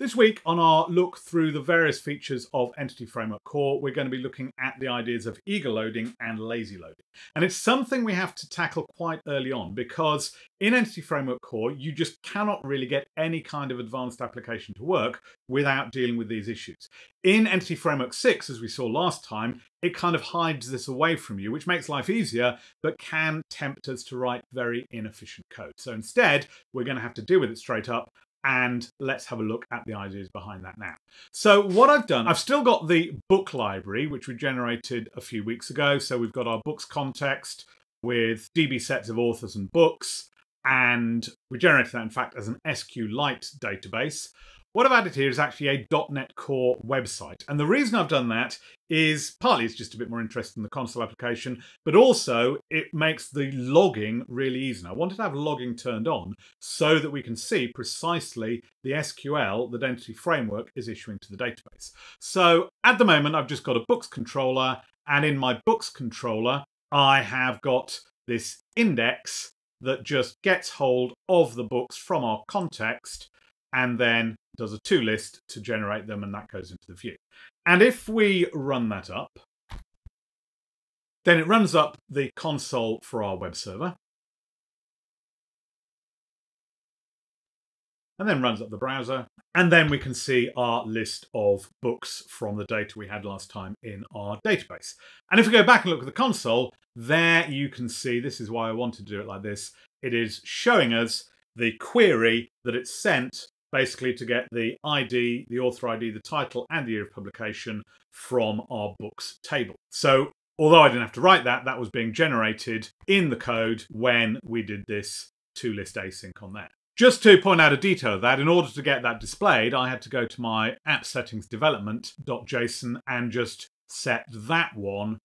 This week on our look through the various features of Entity Framework Core, we're going to be looking at the ideas of eager loading and lazy loading. And it's something we have to tackle quite early on because in Entity Framework Core, you just cannot really get any kind of advanced application to work without dealing with these issues. In Entity Framework 6, as we saw last time, it kind of hides this away from you, which makes life easier, but can tempt us to write very inefficient code. So instead, we're going to have to deal with it straight up. And let's have a look at the ideas behind that now. So what I've done, I've still got the book library, which we generated a few weeks ago. So we've got our books context with DB sets of authors and books. And we generated that, in fact, as an SQLite database. What I've added here is actually a .NET Core website. And the reason I've done that is partly it's just a bit more interest in the console application, but also it makes the logging really easy. And I wanted to have logging turned on so that we can see precisely the SQL that Entity Framework is issuing to the database. So at the moment, I've just got a books controller. And in my books controller, I have got this index that just gets hold of the books from our context and then does a to list to generate them, and that goes into the view. And if we run that up, then it runs up the console for our web server, and then runs up the browser, and then we can see our list of books from the data we had last time in our database. And if we go back and look at the console, there you can see, this is why I wanted to do it like this, it is showing us the query that it's sent basically to get the ID, the author ID, the title, and the year of publication from our books table. So although I didn't have to write that, that was being generated in the code when we did this ToListAsync on there. Just to point out a detail of that, in order to get that displayed, I had to go to my appsettings.Development.json and just set that one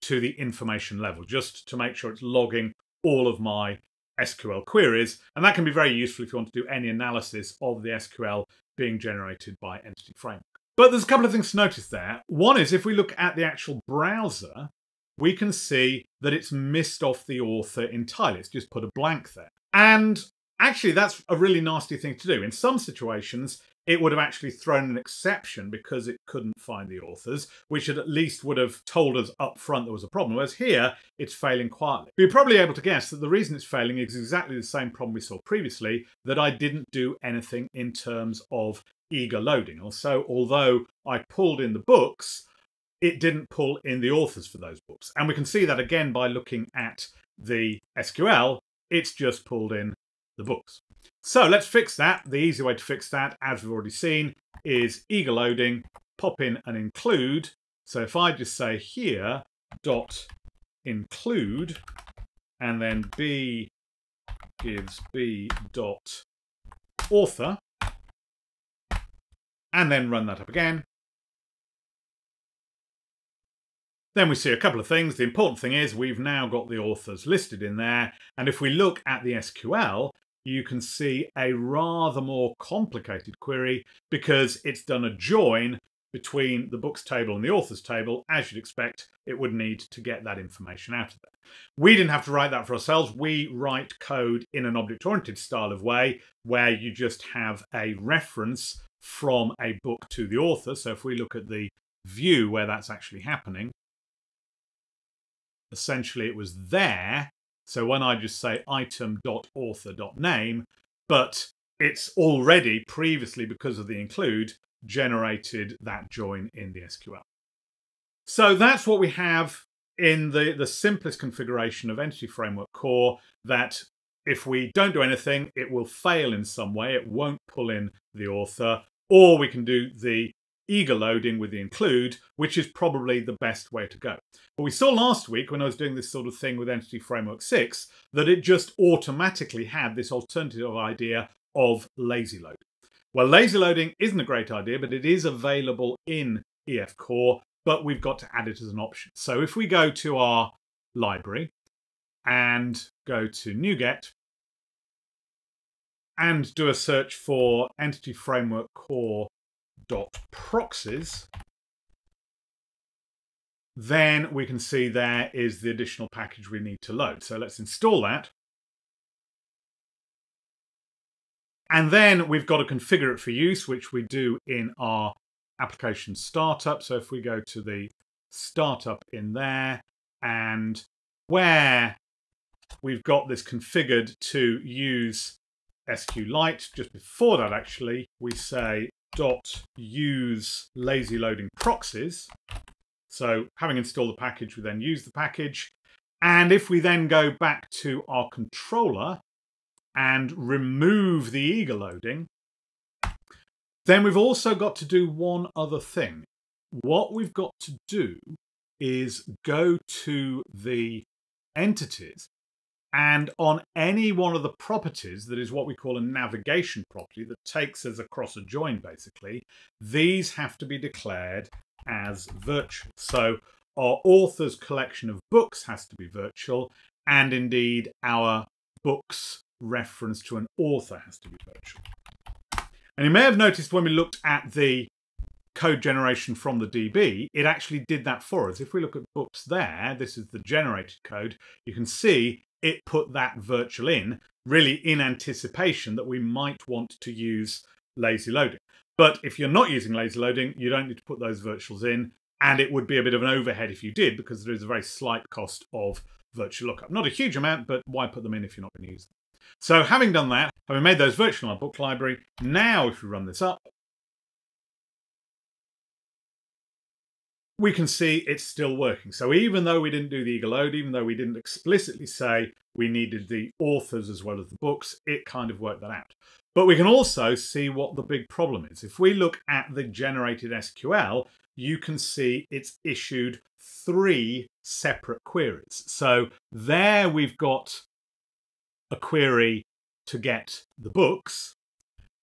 to the information level, just to make sure it's logging all of my SQL queries, and that can be very useful if you want to do any analysis of the SQL being generated by Entity Framework. But there's a couple of things to notice there. One is if we look at the actual browser, we can see that it's missed off the author entirely. It's just put a blank there. And actually, that's a really nasty thing to do. In some situations, it would have actually thrown an exception because it couldn't find the authors, which at least would have told us up front there was a problem, whereas here it's failing quietly. But you're probably able to guess that the reason it's failing is exactly the same problem we saw previously, that I didn't do anything in terms of eager loading. Also, although I pulled in the books, it didn't pull in the authors for those books. And we can see that again by looking at the SQL, it's just pulled in the books. So let's fix that. The easy way to fix that, as we've already seen, is eager loading, pop in and include. So if I just say here dot include and then B gives B dot author and then run that up again. Then we see a couple of things. The important thing is we've now got the authors listed in there. And if we look at the SQL, you can see a rather more complicated query because it's done a join between the books table and the authors table. As you'd expect, it would need to get that information out of there. We didn't have to write that for ourselves. We write code in an object-oriented style of way where you just have a reference from a book to the author. So if we look at the view where that's actually happening, essentially it was there. So when I just say item.author.name, but it's already previously, because of the include, generated that join in the SQL. So that's what we have in the simplest configuration of Entity Framework Core, that if we don't do anything, it will fail in some way. It won't pull in the author, or we can do the eager loading with the include, which is probably the best way to go. But we saw last week when I was doing this sort of thing with Entity Framework 6, that it just automatically had this alternative idea of lazy loading. Well, lazy loading isn't a great idea, but it is available in EF Core, but we've got to add it as an option. So if we go to our library and go to NuGet and do a search for Entity Framework Core .proxies, then we can see there is the additional package we need to load. So let's install that. And then we've got to configure it for use, which we do in our application startup. So if we go to the startup in there, and where we've got this configured to use SQLite, just before that actually, we say .use lazy loading proxies. So having installed the package, we then use the package. And if we then go back to our controller and remove the eager loading, then we've also got to do one other thing. What we've got to do is go to the entities, and on any one of the properties, that is what we call a navigation property that takes us across a join basically, these have to be declared as virtual. So our author's collection of books has to be virtual, and indeed our book's reference to an author has to be virtual. And you may have noticed when we looked at the code generation from the DB, it actually did that for us. If we look at books there, this is the generated code, you can see it put that virtual in, really in anticipation that we might want to use lazy loading. But if you're not using lazy loading, you don't need to put those virtuals in, and it would be a bit of an overhead if you did, because there is a very slight cost of virtual lookup. Not a huge amount, but why put them in if you're not going to use them? So having done that, having made those virtual in our book library, now if we run this up, we can see it's still working. So even though we didn't do the eager load, even though we didn't explicitly say we needed the authors as well as the books, it kind of worked that out. But we can also see what the big problem is. If we look at the generated SQL, you can see it's issued 3 separate queries. So there we've got a query to get the books,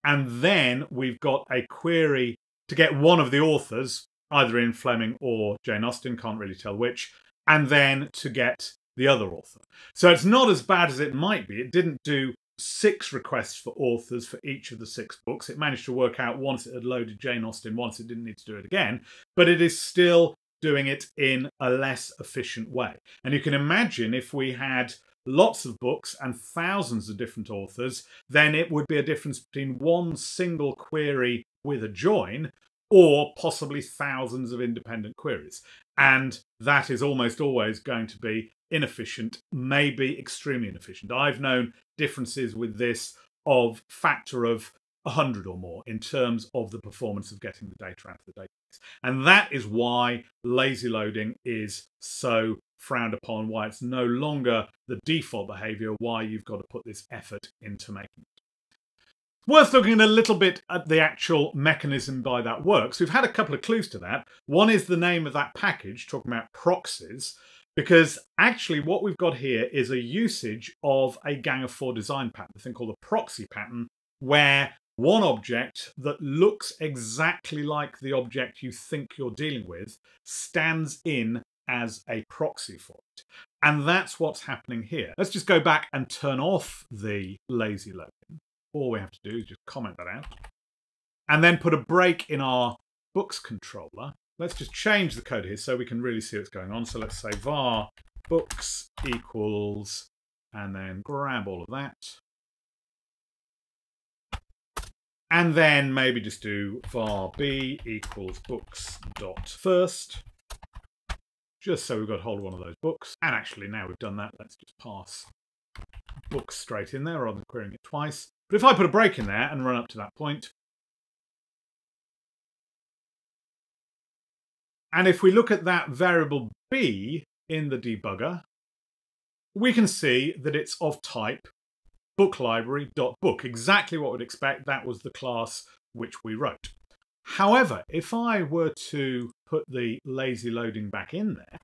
and then we've got a query to get one of the authors, either Ian Fleming or Jane Austen, can't really tell which, and then to get the other author. So it's not as bad as it might be. It didn't do 6 requests for authors for each of the 6 books. It managed to work out once it had loaded Jane Austen once, it didn't need to do it again, but it is still doing it in a less efficient way. And you can imagine if we had lots of books and thousands of different authors, then it would be a difference between one single query with a join or possibly thousands of independent queries. And that is almost always going to be inefficient, maybe extremely inefficient. I've known differences with this of factor of 100 or more in terms of the performance of getting the data out of the database. And that is why lazy loading is so frowned upon, why it's no longer the default behavior, why you've got to put this effort into making it. Worth looking a little bit at the actual mechanism by that works. We've had a couple of clues to that. One is the name of that package, talking about proxies, because actually what we've got here is a usage of a Gang of Four design pattern, a thing called a proxy pattern, where one object that looks exactly like the object you think you're dealing with stands in as a proxy for it. And that's what's happening here. Let's just go back and turn off the lazy loading. All we have to do is just comment that out and then put a break in our books controller. Let's just change the code here so we can really see what's going on. So let's say var books equals, and then grab all of that. And then maybe just do var b equals books dot first, just so we've got hold of one of those books. And actually now we've done that, let's just pass books straight in there rather than querying it twice. But if I put a break in there and run up to that point, and if we look at that variable b in the debugger, we can see that it's of type book library.book, exactly what we'd expect. That was the class which we wrote. However, if I were to put the lazy loading back in there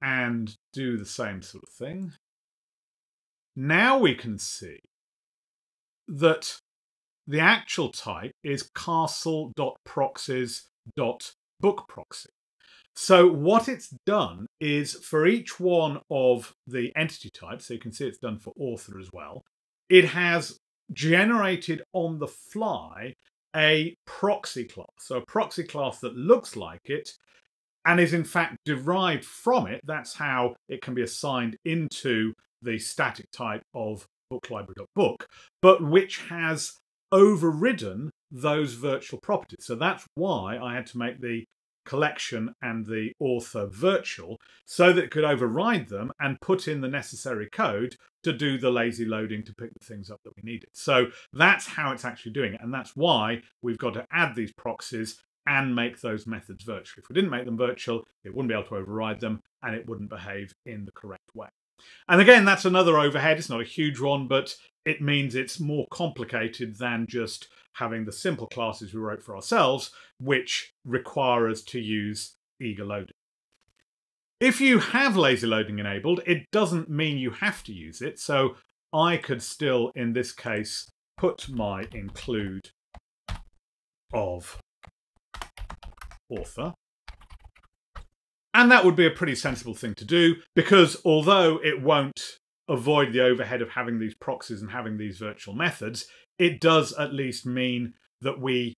and do the same sort of thing, now we can see that the actual type is Castle.Proxies.BookProxy. So what it's done is for each one of the entity types, so you can see it's done for author as well, it has generated on the fly a proxy class. So a proxy class that looks like it and is in fact derived from it. That's how it can be assigned into the static type of book library.book, but which has overridden those virtual properties. So that's why I had to make the collection and the author virtual, so that it could override them and put in the necessary code to do the lazy loading to pick the things up that we needed. So that's how it's actually doing it. And that's why we've got to add these proxies and make those methods virtual. If we didn't make them virtual, it wouldn't be able to override them and it wouldn't behave in the correct way. And again, that's another overhead. It's not a huge one, but it means it's more complicated than just having the simple classes we wrote for ourselves, which require us to use eager loading. If you have lazy loading enabled, it doesn't mean you have to use it. So I could still, in this case, put my include of author. And that would be a pretty sensible thing to do, because although it won't avoid the overhead of having these proxies and having these virtual methods, it does at least mean that we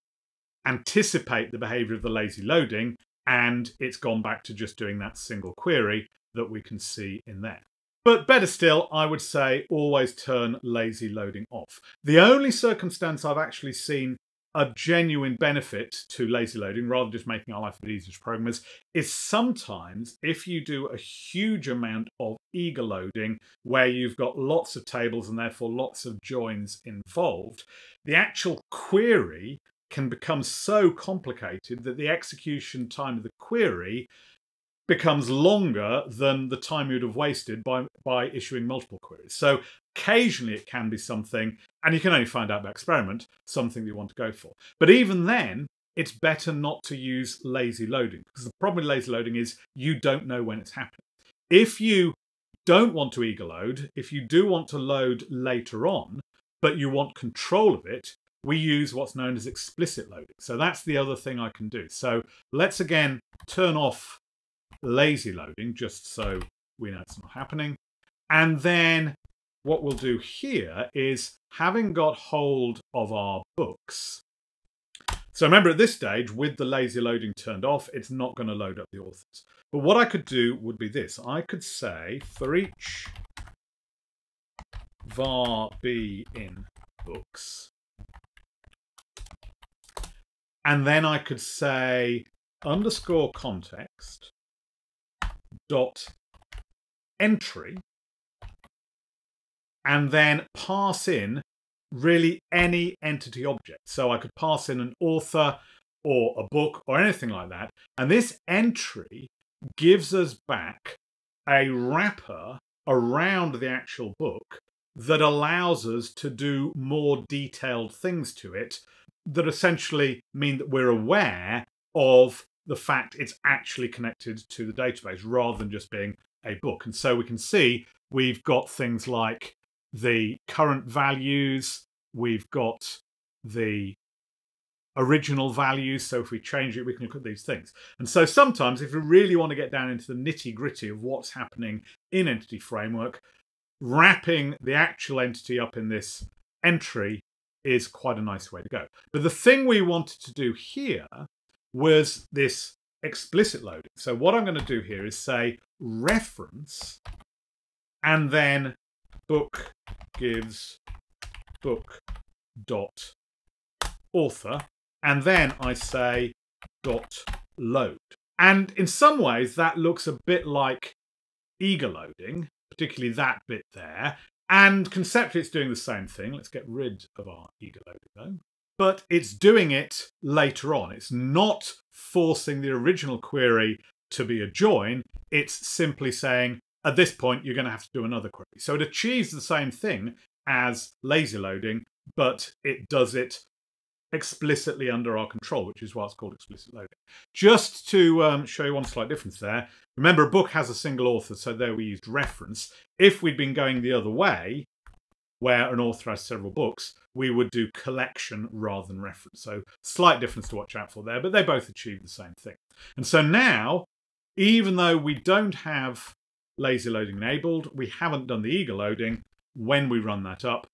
anticipate the behavior of the lazy loading, and it's gone back to just doing that single query that we can see in there. But better still, I would say always turn lazy loading off. The only circumstance I've actually seen a genuine benefit to lazy loading, rather than just making our life a bit easier as programmers, is sometimes if you do a huge amount of eager loading where you've got lots of tables and therefore lots of joins involved, the actual query can become so complicated that the execution time of the query becomes longer than the time you'd have wasted by issuing multiple queries. So occasionally it can be something, and you can only find out by experiment, something that you want to go for. But even then, it's better not to use lazy loading, because the problem with lazy loading is you don't know when it's happening. If you don't want to eager load, if you do want to load later on, but you want control of it, we use what's known as explicit loading. So that's the other thing I can do. So let's again turn off lazy loading, just so we know it's not happening. And then what we'll do here is, having got hold of our books, so remember at this stage, with the lazy loading turned off, it's not going to load up the authors. But what I could do would be this. I could say for each var b in books, and then I could say underscore context dot entry, and then pass in really any entity object. So I could pass in an author or a book or anything like that. And this entry gives us back a wrapper around the actual book that allows us to do more detailed things to it that essentially mean that we're aware of the fact it's actually connected to the database rather than just being a book. And so we can see we've got things like the current values, we've got the original values. So if we change it, we can look at these things. And so sometimes if we really want to get down into the nitty-gritty of what's happening in Entity Framework, wrapping the actual entity up in this entry is quite a nice way to go. But the thing we wanted to do here was this explicit loading. So what I'm going to do here is say reference, and then book gives book dot author, and then I say dot load. And in some ways that looks a bit like eager loading, particularly that bit there. And conceptually it's doing the same thing. Let's get rid of our eager loading though. But it's doing it later on. It's not forcing the original query to be a join. It's simply saying, at this point, you're going to have to do another query. So it achieves the same thing as lazy loading, but it does it explicitly under our control, which is why it's called explicit loading. Just to show you one slight difference there, remember a book has a single author, so there we used reference. If we'd been going the other way, where an author has several books, we would do collection rather than reference. So slight difference to watch out for there, but they both achieve the same thing. And so now, even though we don't have lazy loading enabled, we haven't done the eager loading, when we run that up,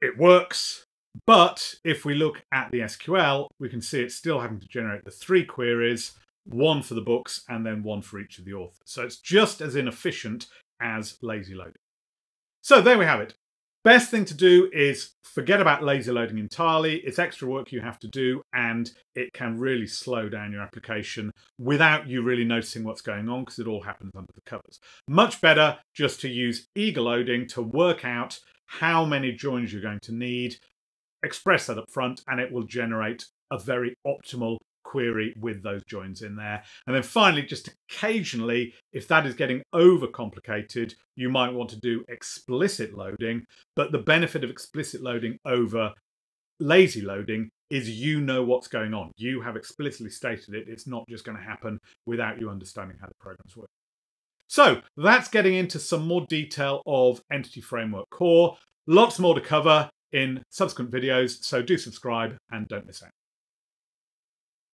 it works. But if we look at the SQL, we can see it's still having to generate the three queries, one for the books and then one for each of the authors. So it's just as inefficient as lazy loading. So there we have it. Best thing to do is forget about lazy loading entirely. It's extra work you have to do, and it can really slow down your application without you really noticing what's going on, because it all happens under the covers. Much better just to use eager loading to work out how many joins you're going to need, express that up front, and it will generate a very optimal query with those joins in there. And then finally, just occasionally, if that is getting overcomplicated, you might want to do explicit loading. But the benefit of explicit loading over lazy loading is you know what's going on. You have explicitly stated it. It's not just going to happen without you understanding how the programs work. So that's getting into some more detail of Entity Framework Core. Lots more to cover in subsequent videos, so do subscribe and don't miss out.